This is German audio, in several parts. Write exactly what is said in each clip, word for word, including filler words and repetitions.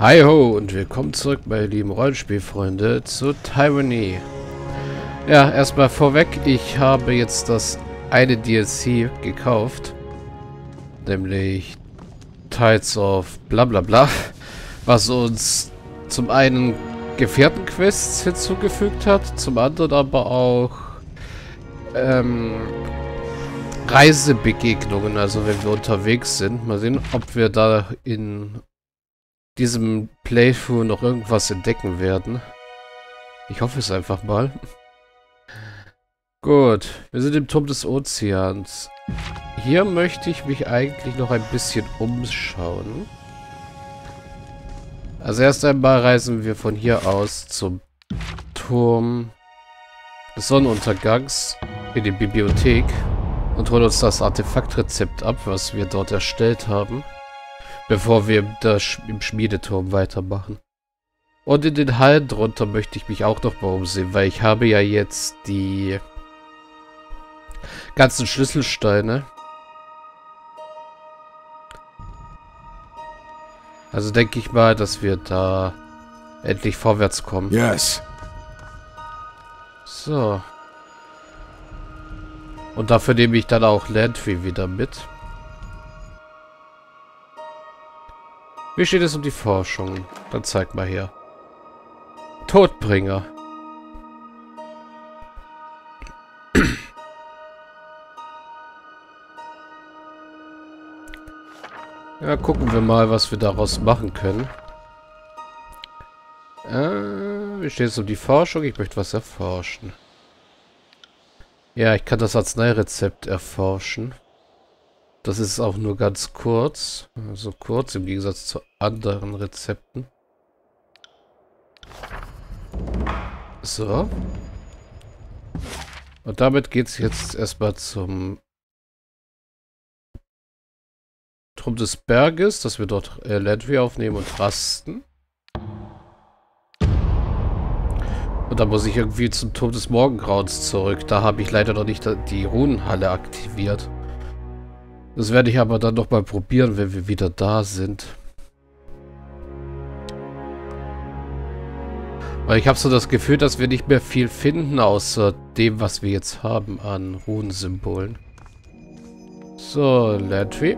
Hi ho und willkommen zurück, meine lieben Rollenspielfreunde, zu Tyranny. Ja, erstmal vorweg, ich habe jetzt das eine D L C gekauft, nämlich Tides of Blablabla, was uns zum einen Gefährtenquests hinzugefügt hat, zum anderen aber auch ähm, Reisebegegnungen, also wenn wir unterwegs sind. Mal sehen, ob wir da in diesem Playthrough noch irgendwas entdecken werden. Ich hoffe es einfach mal. Gut, wir sind im Turm des Ozeans. Hier möchte ich mich eigentlich noch ein bisschen umschauen. Also erst einmal reisen wir von hier aus zum Turm des Sonnenuntergangs in die Bibliothek und holen uns das Artefaktrezept ab, was wir dort erstellt haben, bevor wir im Schmiedeturm weitermachen. Und in den Hallen drunter möchte ich mich auch noch mal umsehen, weil ich habe ja jetzt die ganzen Schlüsselsteine. Also denke ich mal, dass wir da endlich vorwärts kommen. Yes. So. Und dafür nehme ich dann auch Lantry wieder mit. Wie steht es um die Forschung? Dann zeig mal her. Todbringer. Ja, gucken wir mal, was wir daraus machen können. Äh, wie steht es um die Forschung? Ich möchte was erforschen. Ja, ich kann das Arzneirezept erforschen. Das ist auch nur ganz kurz. Also kurz im Gegensatz zu anderen Rezepten. So. Und damit geht es jetzt erstmal zum Turm des Berges, dass wir dort äh, Lendwe aufnehmen und rasten. Und dann muss ich irgendwie zum Turm des Morgengrauens zurück. Da habe ich leider noch nicht die Runenhalle aktiviert. Das werde ich aber dann nochmal probieren, wenn wir wieder da sind. Weil ich habe so das Gefühl, dass wir nicht mehr viel finden, außer dem, was wir jetzt haben an Runensymbolen. So, Lantry.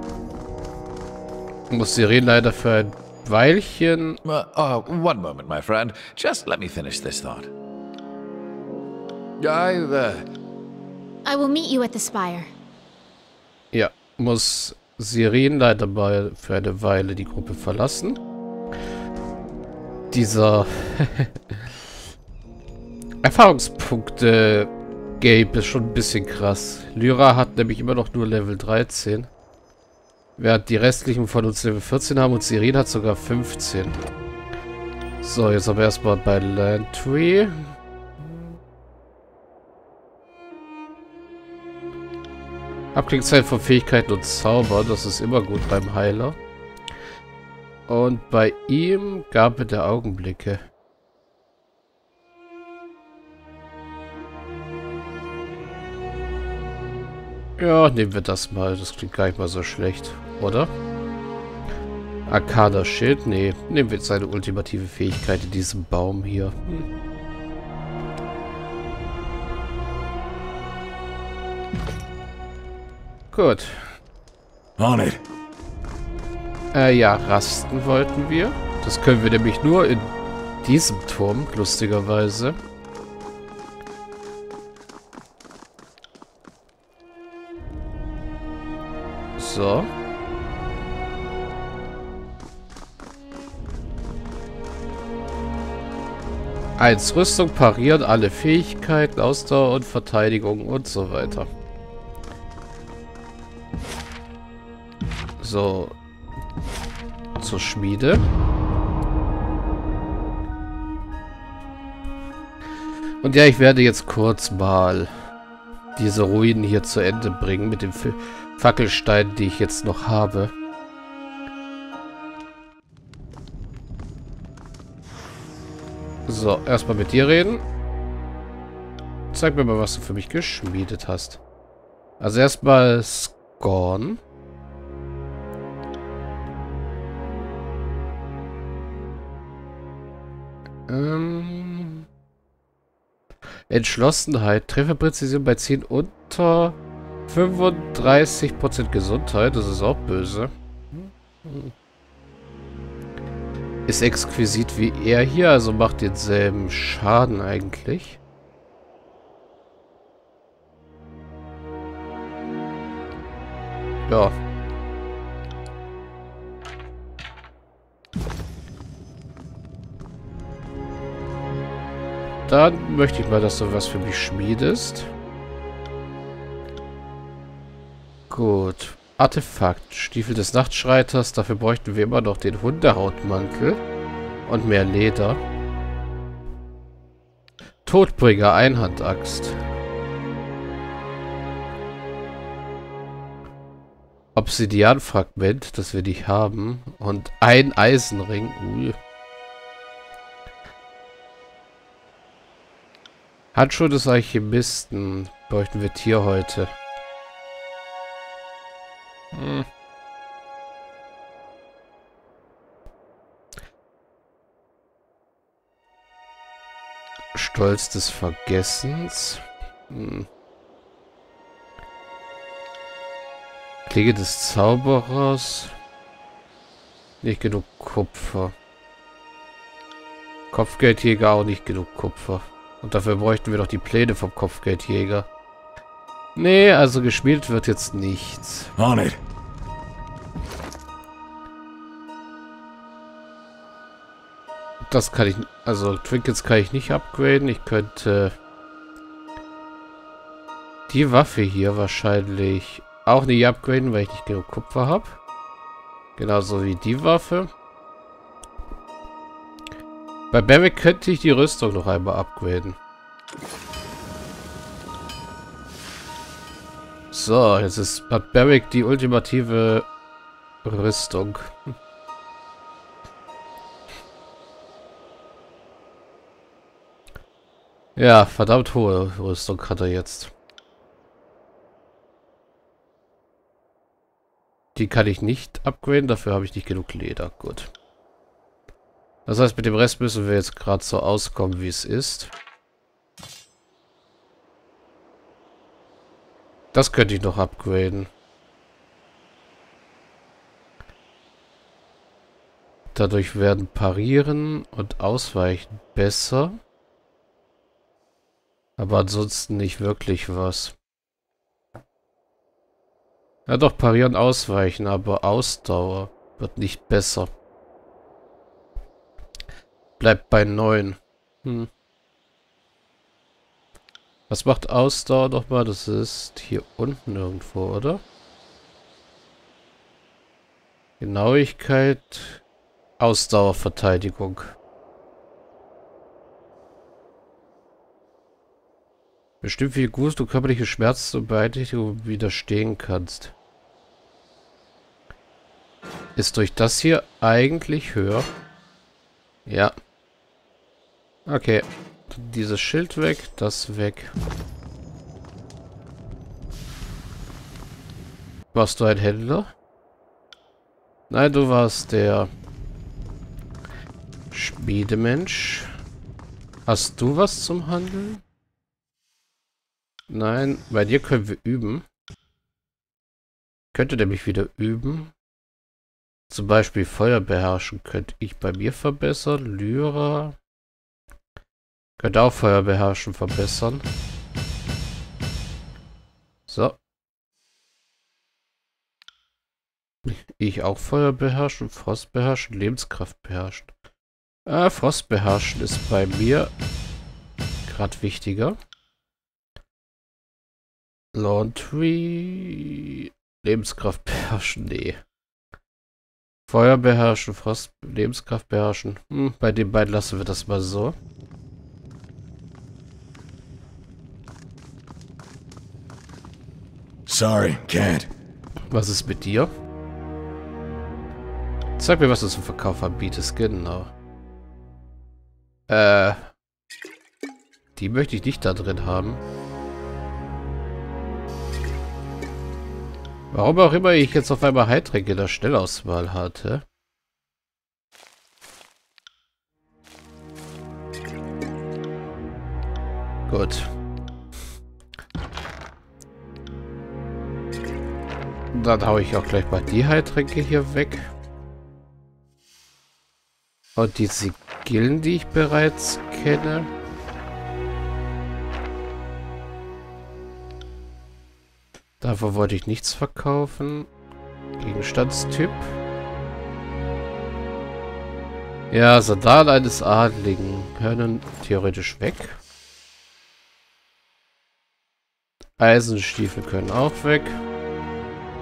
Muss Sirin leider für ein Weilchen... Uh, oh, one moment, my friend. Just let me finish this thought. I, uh... I will meet you at the spire. Ja. Muss Sirin leider mal für eine Weile die Gruppe verlassen. Dieser Erfahrungspunkte Gabe ist schon ein bisschen krass. Lyra hat nämlich immer noch nur Level dreizehn. Während die restlichen von uns Level vierzehn haben und Sirin hat sogar fünfzehn. So, jetzt aber erstmal bei Lantry. Abklingzeit von Fähigkeiten und Zauber, das ist immer gut beim Heiler. Und bei ihm Gabe der Augenblicke. Ja, nehmen wir das mal, das klingt gar nicht mal so schlecht, oder? Arcana Schild, nee, nehmen wir jetzt seine ultimative Fähigkeit in diesem Baum hier. Hm. Gut. On it. Äh, ja, rasten wollten wir. Das können wir nämlich nur in diesem Turm, lustigerweise. So. eins Rüstung, parieren, alle Fähigkeiten, Ausdauer und Verteidigung und so weiter. So, zur Schmiede. Und ja, ich werde jetzt kurz mal diese Ruinen hier zu Ende bringen mit dem Fackelstein, die ich jetzt noch habe. So, erstmal mit dir reden. Zeig mir mal, was du für mich geschmiedet hast. Also erstmal Scorn. Ähm. Entschlossenheit. Trefferpräzision bei zehn unter fünfunddreißig Prozent Gesundheit. Das ist auch böse. Ist exquisit wie er hier, also macht denselben Schaden eigentlich. Ja. Dann möchte ich mal, dass du was für mich schmiedest. Gut. Artefakt. Stiefel des Nachtschreiters. Dafür bräuchten wir immer noch den Hundehautmantel. Und mehr Leder. Todbringer. Einhandaxt. Obsidianfragment, dass wir die haben. Und ein Eisenring. Uh. Handschuhe des Alchemisten. Bräuchten wir Tier heute. Hm. Stolz des Vergessens. Hm. Klinge des Zauberers. Nicht genug Kupfer. Kopfgeldjäger auch nicht genug Kupfer. Und dafür bräuchten wir doch die Pläne vom Kopfgeldjäger. Nee, also gespielt wird jetzt nichts. Nicht. Das kann ich... Also Twinklets kann ich nicht upgraden. Ich könnte... Die Waffe hier wahrscheinlich... Auch nicht upgraden, weil ich nicht genug Kupfer habe. Genauso wie die Waffe. Bei Barik könnte ich die Rüstung noch einmal upgraden. So, jetzt ist bei Barik die ultimative Rüstung. Ja, verdammt hohe Rüstung hat er jetzt. Die kann ich nicht upgraden, dafür habe ich nicht genug Leder. Gut. Das heißt, mit dem Rest müssen wir jetzt gerade so auskommen, wie es ist. Das könnte ich noch upgraden. Dadurch werden Parieren und Ausweichen besser. Aber ansonsten nicht wirklich was. Ja doch, parieren, ausweichen, aber Ausdauer wird nicht besser. Bleibt bei neun. Hm. Was macht Ausdauer nochmal? Das ist hier unten irgendwo, oder? Genauigkeit, Ausdauer, Verteidigung. Bestimmt, wie gut du körperliche Schmerzen und Beeinträchtigungen widerstehen kannst. Ist durch das hier eigentlich höher? Ja. Okay. Dieses Schild weg, das weg. Warst du ein Händler? Nein, du warst der Schmiedemensch. Hast du was zum Handeln? Nein, bei dir können wir üben. Könnte nämlich wieder üben. Zum Beispiel Feuer beherrschen könnte ich bei mir verbessern. Lyra. Könnte auch Feuer beherrschen verbessern. So. Ich auch Feuer beherrschen, Frost beherrschen, Lebenskraft beherrschen. Ah, Frost beherrschen ist bei mir gerade wichtiger. Lantry. Lebenskraft beherrschen, nee. Feuer beherrschen, Frost, Lebenskraft beherrschen. Hm, bei den beiden lassen wir das mal so. Sorry, Cat. Was ist mit dir? Zeig mir, was du zum Verkauf anbietest, genau. Äh. Die möchte ich nicht da drin haben. Warum auch immer ich jetzt auf einmal Heiltränke in der Schnellauswahl hatte. Gut. Dann haue ich auch gleich mal die Heiltränke hier weg. Und die Sigillen, die ich bereits kenne. Davon wollte ich nichts verkaufen. Gegenstandstyp. Ja, Sandal eines Adligen. Hören theoretisch weg. Eisenstiefel können auch weg.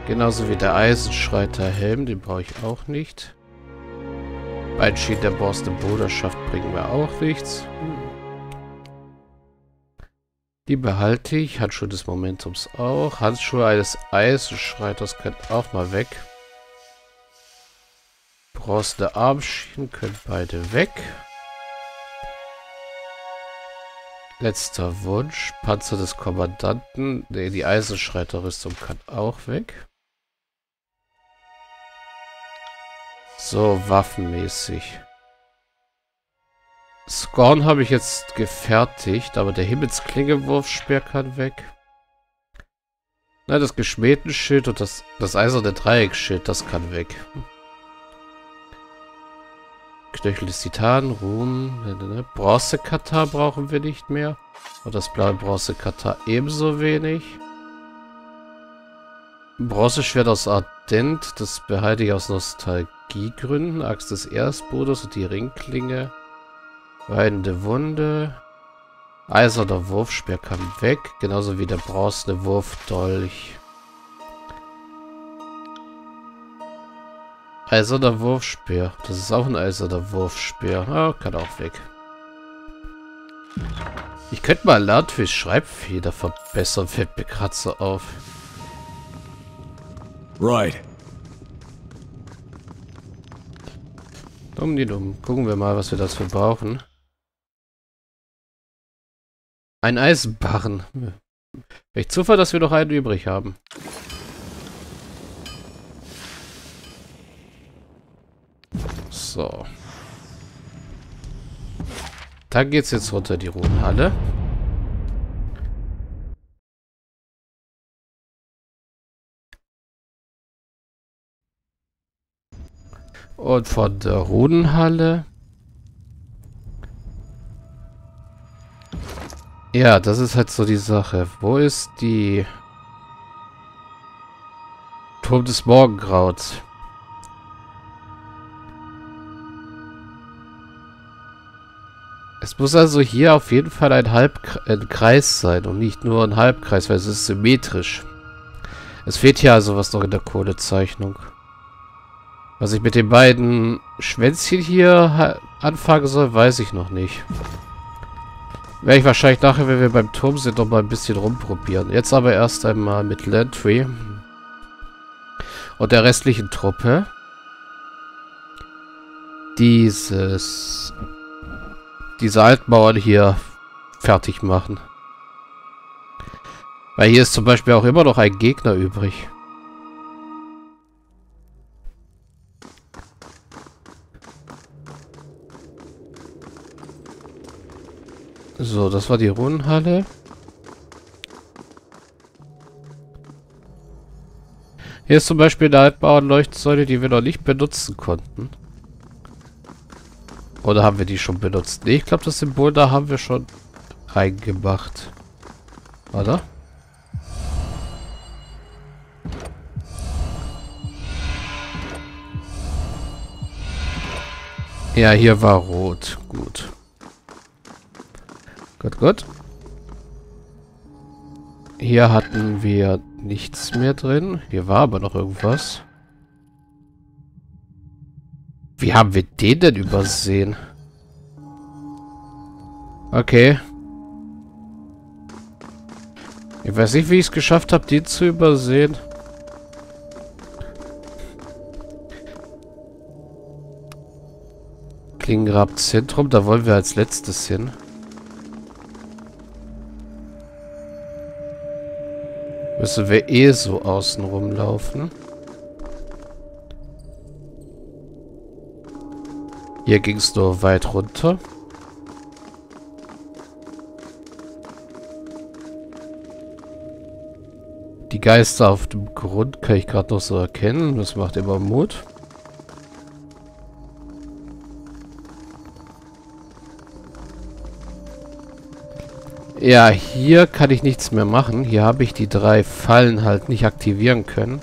Genauso wie der Eisenschreiterhelm, den brauche ich auch nicht. Beinschild der Borsten Bruderschaft bringen wir auch nichts. Die behalte ich. Handschuhe des Momentums auch. Handschuhe eines Eisenschreiters können auch mal weg. Bronzene Armschienen können beide weg. Letzter Wunsch. Panzer des Kommandanten. Ne, die Eisenschreiterrüstung kann auch weg. So, waffenmäßig. Scorn habe ich jetzt gefertigt, aber der Himmelsklingenwurfspeer kann weg. Nein, das Geschmähtenschild und das, das eiserne Dreieckschild, das kann weg. Knöchel des Titan, Ruhm, Bronzekatar brauchen wir nicht mehr. Und das blaue Bronzekatar ebenso wenig. Bronzeschwert aus Ardent, das behalte ich aus Nostalgie. Gründen, Axt des Erstbruders und die Ringklinge. Weidende Wunde. Eiserner Wurfspeer kam weg. Genauso wie der bronzene Wurfdolch. Eiserner Wurfspeer. Das ist auch ein eiserner Wurfspeer. Ah, kann auch weg. Ich könnte mal Lantrys Schreibfeder verbessern, fällt mir gerade so auf. Right. Um die dumm. Gucken wir mal, was wir dafür brauchen. Ein Eisenbarren. Welch Zufall, dass wir noch einen übrig haben. So. Dann geht's jetzt runter die Ruhenhalle. Und von der Rudenhalle. Ja, das ist halt so die Sache. Wo ist die... Turm des Morgengrauts? Es muss also hier auf jeden Fall ein Halbkreis sein und nicht nur ein Halbkreis, weil es ist symmetrisch. Es fehlt hier also was noch in der Kohlezeichnung. Was ich mit den beiden Schwänzchen hier anfangen soll, weiß ich noch nicht. Werde ich wahrscheinlich nachher, wenn wir beim Turm sind, noch mal ein bisschen rumprobieren. Jetzt aber erst einmal mit Lantry und der restlichen Truppe. Dieses... Diese Altmauern hier fertig machen. Weil hier ist zum Beispiel auch immer noch ein Gegner übrig. So, das war die Runenhalle. Hier ist zum Beispiel eine Altbauernleuchtsäule, die wir noch nicht benutzen konnten. Oder haben wir die schon benutzt? Ne, ich glaube, das Symbol da haben wir schon reingemacht. Oder? Ja, hier war rot. Gut. Gut, gut. Hier hatten wir nichts mehr drin. Hier war aber noch irgendwas. Wie haben wir den denn übersehen? Okay. Ich weiß nicht, wie ich es geschafft habe, den zu übersehen. Klingengrabzentrum, da wollen wir als letztes hin. Müssen wir eh so außen rumlaufen. Hier ging es nur weit runter. Die Geister auf dem Grund kann ich gerade noch so erkennen. Das macht immer Mut. Ja, hier kann ich nichts mehr machen. Hier habe ich die drei Fallen halt nicht aktivieren können.